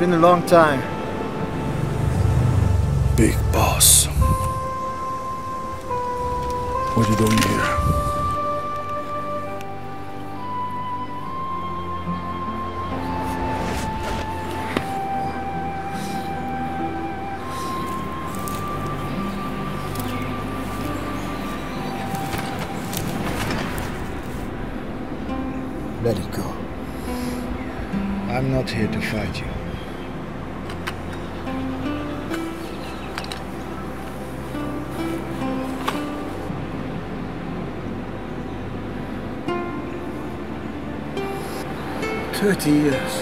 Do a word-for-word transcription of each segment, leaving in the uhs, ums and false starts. been a long time. Big Boss. What are you doing here? Let it go. I'm not here to fight you. Thirty years.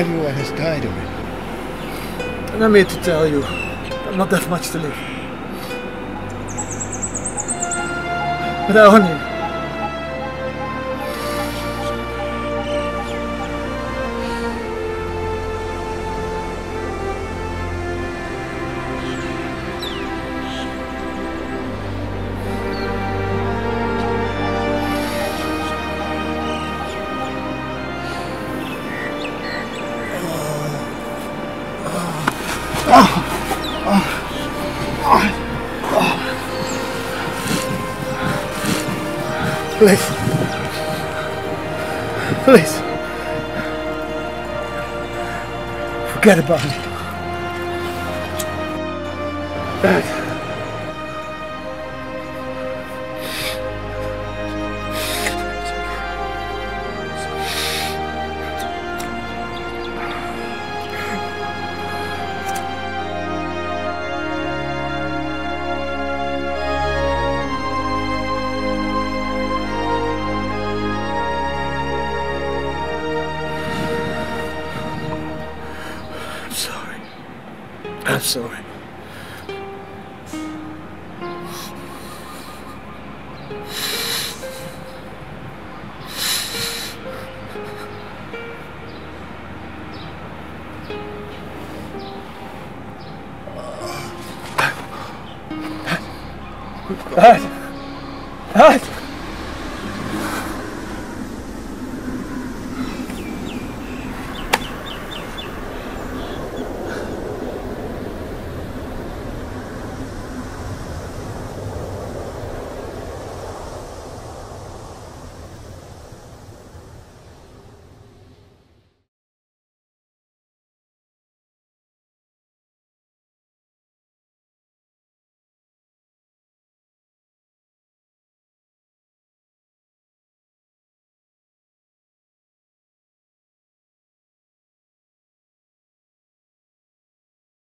Everyone has died of it. And I'm here to tell you, I've not that much to live. But I own you. Oh, oh, oh, oh. Please, please, forget about me. Dad, I'm sorry. Dad. Dad. Dad.